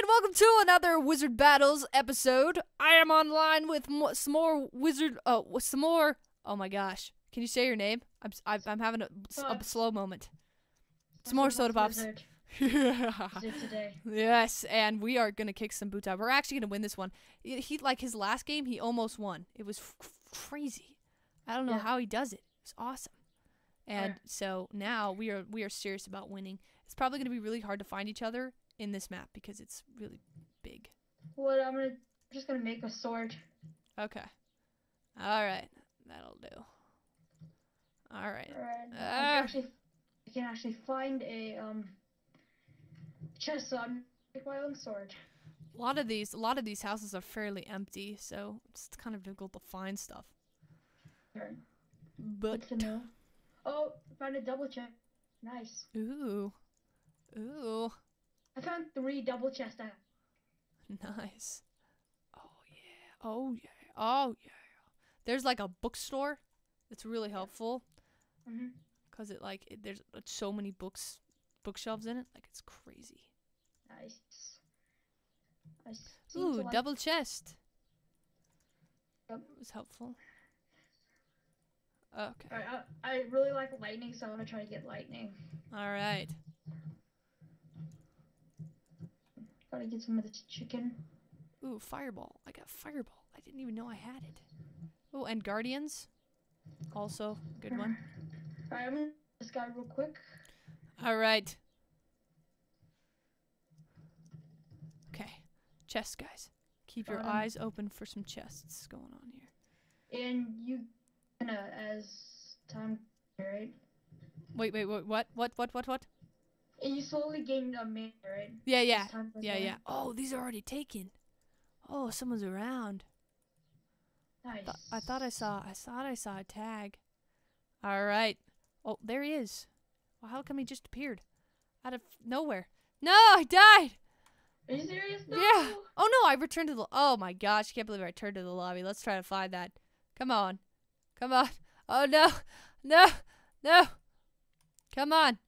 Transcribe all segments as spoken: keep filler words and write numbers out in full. and welcome to another Wizard Battles episode. I am online with mo some more Wizard, uh, some more, oh my gosh. Can you say your name? I'm, I'm, I'm having a, a slow moment. Some more soda pops. Yeah. Today. Yes, and we are gonna kick some boot out. We're actually gonna win this one. He, he like his last game, he almost won. It was crazy. I don't know yeah. how he does it. It's awesome. And yeah. so now we are we are serious about winning. It's probably gonna be really hard to find each other in this map because it's really big. What I'm gonna I'm just gonna make a sword. Okay. All right, that'll do. All right. All right. Uh, I can actually I can actually find a um. chest, so I'm make my own sword. A lot of these, a lot of these houses are fairly empty, so it's kind of difficult to find stuff. Sure. But oh, found a double chest. Nice. Ooh, ooh. I found three double chests. Nice. Oh yeah. Oh yeah. Oh yeah. There's like a bookstore. It's really helpful. Mhm. Cause it like it, there's so many books. Bookshelves in it, like it's crazy. Nice. Ooh, double like... chest. Yep. That was helpful. Okay. All right, I, I really like lightning, so I want to try to get lightning. All right. Gotta get some of the chicken. Ooh, fireball. I got fireball. I didn't even know I had it. Oh, and guardians. Also, good one. All right, I'm gonna this guy real quick. All right. Okay. Chests, guys. Keep your um, eyes open for some chests going on here. And you, uh, as time, right? Wait, wait, wait, what? What, what, what, what? And you slowly gain a man, right? Yeah, yeah. Yeah, yeah. Oh, these are already taken. Oh, someone's around. Nice. Th I thought I saw, I thought I saw a tag. All right. Oh, there he is. Well, how come he just appeared out of nowhere? No, I died. Are you serious? No. Yeah. Oh no, I returned to the. Oh my gosh, I can't believe I returned to the lobby. Let's try to find that. Come on, come on. Oh no, no, no. Come on.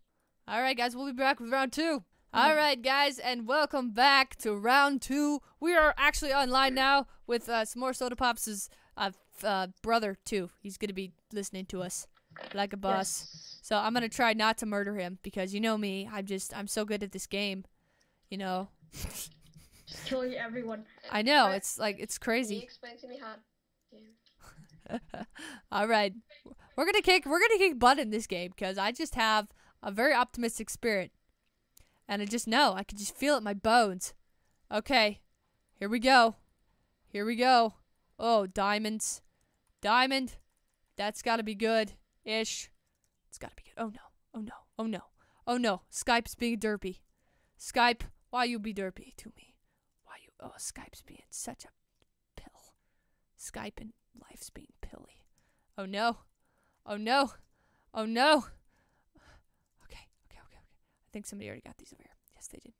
All right, guys, we'll be back with round two. Mm-hmm. All right, guys, and welcome back to round two. We are actually online now with uh, some more Soda Pops' uh, uh, brother too. He's gonna be listening to us like a boss. Yes. So I'm going to try not to murder him because you know me, I'm just, I'm so good at this game, you know. Just killing everyone. I know, I, it's like, it's crazy. Can you explain to me how to game? All right. We're going to kick, we're going to kick butt in this game because I just have a very optimistic spirit. And I just know, I can just feel it in my bones. Okay, here we go. Here we go. Oh, diamonds. Diamond. That's got to be good-ish. It's gotta be good. Oh no. Oh no. Oh no. Oh no. Skype's being derpy. Skype, why you be derpy to me? Why you? Oh, Skype's being such a pill. Skype and life's being pilly. Oh no. Oh no. Oh no. Okay. Okay. Okay. Okay. I think somebody already got these over here. Yes, they did.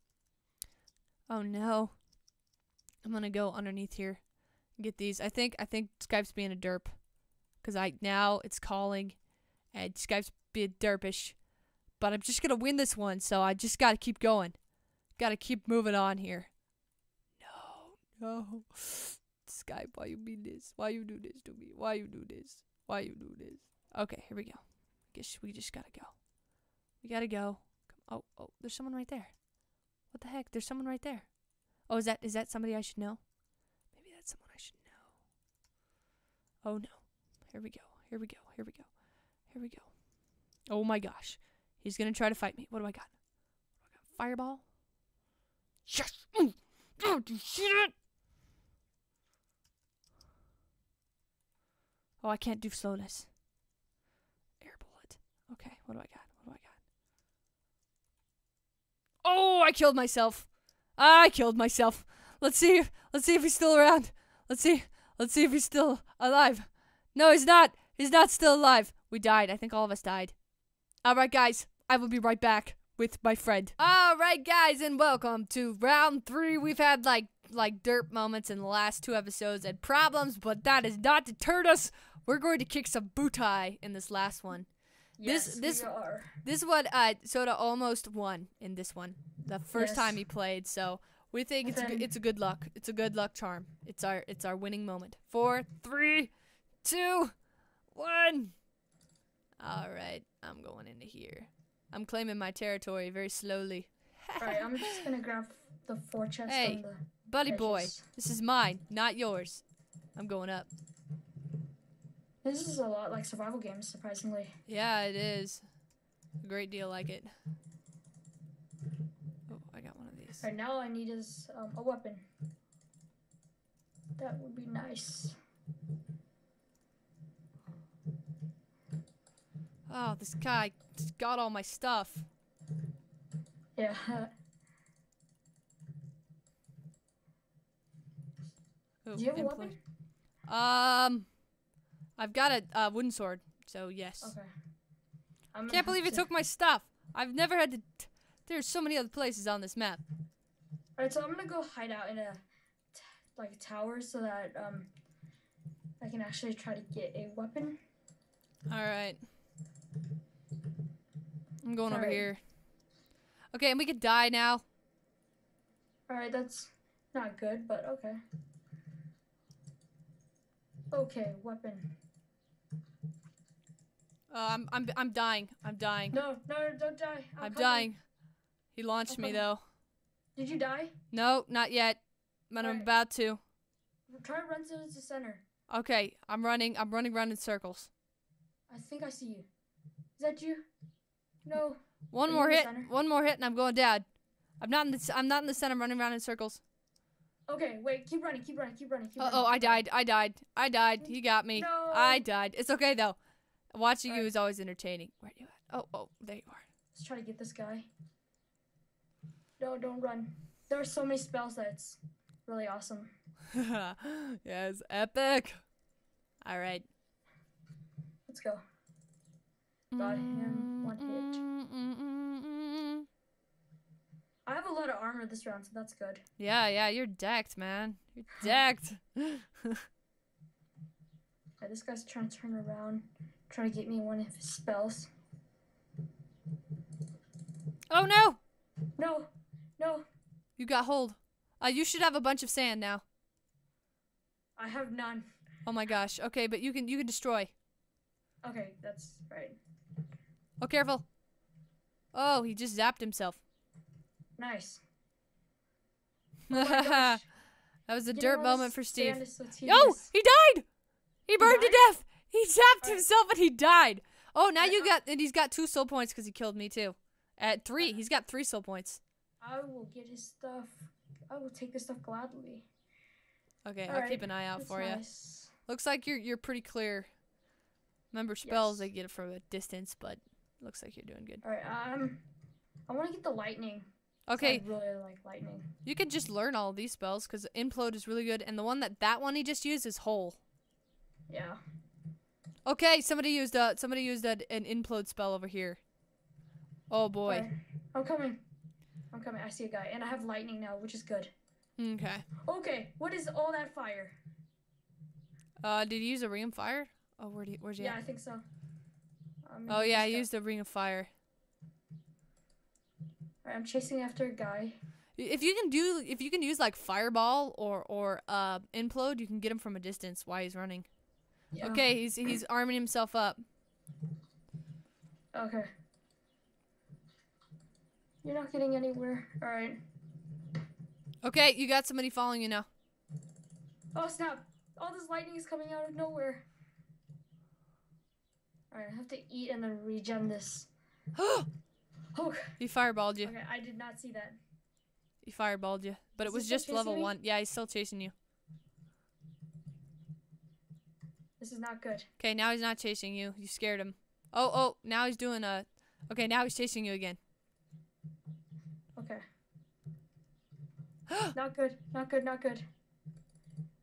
Oh no. I'm gonna go underneath here and get these. I think. I think Skype's being a derp. Cause I now it's calling, and Skype's be a derpish, but I'm just gonna win this one, so I just gotta keep going. Gotta keep moving on here. No, no. Skype, why you mean this? Why you do this to me? Why you do this? Why you do this? Okay, here we go. Guess we just gotta go. We gotta go. Oh, oh, there's someone right there. What the heck? There's someone right there. Oh, is that is that somebody I should know? Maybe that's someone I should know. Oh no. Here we go. Here we go. Here we go. Here we go. Oh my gosh. He's gonna try to fight me. What do I got? What do I got? Fireball? Yes! Mm. Oh, do you see that? Oh, I can't do slowness. Air bullet. Okay, what do I got? What do I got? Oh, I killed myself. I killed myself. Let's see. Let's see if he's still around. Let's see. Let's see if he's still alive. No, he's not. He's not still alive. We died. I think all of us died. All right, guys. I will be right back with my friend. All right, guys, and welcome to round three. We've had, like, like derp moments in the last two episodes and problems, but that has not deterred us. We're going to kick some booty in this last one. Yes, this, this, we are. This one, uh, Soda almost won in this one. The first yes. time he played, so We think it's a, it's a good luck. It's a good luck charm. It's our it's our winning moment. Four, three, two, one. All right, I'm going into here. I'm claiming my territory very slowly. All right, I'm just gonna grab the four chests. Hey, on the buddy dishes. Boy, this is mine, not yours. I'm going up. This is a lot like survival games, surprisingly. Yeah, it is. A great deal like it. Oh, I got one of these. All right, now all I need is um, a weapon. That would be nice. Oh, this guy got all my stuff. Yeah. Ooh, do you have a weapon? Um, I've got a uh, wooden sword, so yes. Okay. I can't believe it to... took my stuff. I've never had to. T There's so many other places on this map. All right, so I'm gonna go hide out in a t like a tower so that um I can actually try to get a weapon. All right. I'm going All over right. here. Okay, and we could die now. All right, that's not good, but okay. Okay, weapon. Uh, I'm I'm I'm dying. I'm dying. No, no, don't die. I'm, I'm dying. He launched me though. Did you die? No, not yet. But All I'm right. about to. Try to run to the center. Okay, I'm running. I'm running around in circles. I think I see you. Is that you? No. One more hit. Center? One more hit, and I'm going down. I'm not in the. I'm not in the center. I'm running around in circles. Okay, wait. Keep running. Keep running. Keep running. Keep uh oh, running. I died. I died. I died. He got me. No. I died. It's okay though. Watching All you right. is always entertaining. Where are you at? Oh, oh, there you are. Let's try to get this guy. No, don't run. There are so many spells that's really awesome. Yes, epic. All right. Let's go. Got him. One hit. I have a lot of armor this round, so that's good. Yeah, yeah, you're decked, man. You're decked. Right, this guy's trying to turn around, trying to get me one of his spells. Oh no! No, no. You got hold. Uh, you should have a bunch of sand now. I have none. Oh my gosh. Okay, but you can you can destroy. Okay, that's right. Oh, careful. Oh, he just zapped himself. Nice. Oh that was a dirt moment for Steve. Oh, he died! He burned he to death. He zapped right. himself and he died. Oh, now you got, and he's got two soul points because he killed me too. At three, he's got three soul points. I will get his stuff. I will take this stuff gladly. Okay, All I'll right. keep an eye out That's for nice. you. Looks like you're you're pretty clear. Remember spells, yes. I get it from a distance, but looks like you're doing good. All right, um, I want to get the lightning. Okay. I really like lightning. You can just learn all these spells because implode is really good, and the one that that one he just used is hole. Yeah. Okay, somebody used a somebody used a, an implode spell over here. Oh boy. Right. I'm coming. I'm coming. I see a guy, and I have lightning now, which is good. Okay. Okay. What is all that fire? Uh, did he use a ring of fire? Oh, where do you, where's he? Yeah, at? I think so. Um, oh yeah, I used a ring of fire. All right, I'm chasing after a guy. If you can do, if you can use like fireball or or uh, implode, you can get him from a distance while he's running. Yeah. Okay, he's he's arming himself up. Okay. You're not getting anywhere. All right. Okay, you got somebody following you now. Oh snap! All this lightning is coming out of nowhere. All right, I have to eat and then regen this. Oh! He fireballed you. Okay, I did not see that. He fireballed you, but is it was just level me? one. Yeah, he's still chasing you. This is not good. Okay, now he's not chasing you. You scared him. Oh, oh, now he's doing a... Okay, now he's chasing you again. Okay. Not good, not good, not good.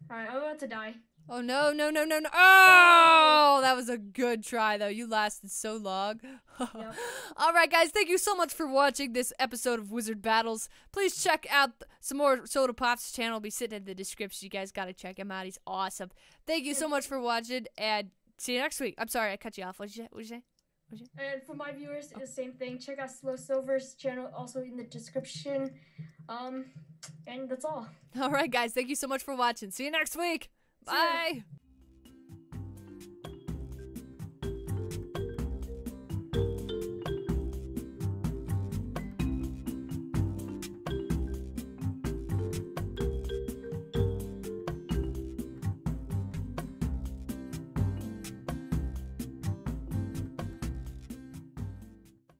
All right, I'm about to die. Oh, no, no, no, no, no. Oh, that was a good try, though. You lasted so long. Yep. All right, guys, thank you so much for watching this episode of Wizard Battles. Please check out some more Soda Pop's channel. It'll be sitting in the description. You guys got to check him out. He's awesome. Thank you so much for watching, and see you next week. I'm sorry, I cut you off. What did you say? What did you say? And for my viewers, the same thing. Check out Slow Silver's channel, also in the description. Um, and that's all. All right, guys. Thank you so much for watching. See you next week. Bye.